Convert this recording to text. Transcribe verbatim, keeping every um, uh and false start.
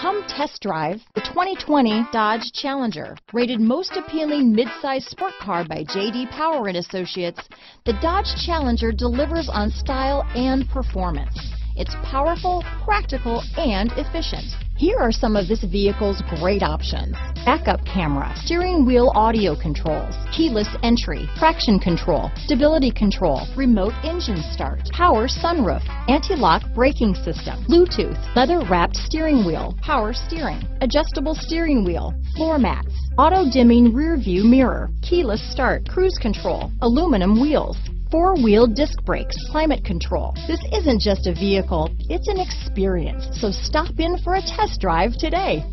Come test drive the twenty twenty Dodge Challenger. Rated most appealing midsize sport car by J D Power and Associates, the Dodge Challenger delivers on style and performance. It's powerful, practical, and efficient. Here are some of this vehicle's great options: backup camera, steering wheel audio controls, keyless entry, traction control, stability control, remote engine start, power sunroof, anti-lock braking system, Bluetooth, leather-wrapped steering wheel, power steering, adjustable steering wheel, floor mats, auto-dimming rear view mirror, keyless start, cruise control, aluminum wheels, four-wheel disc brakes, climate control. This isn't just a vehicle, it's an experience. So stop in for a test drive today.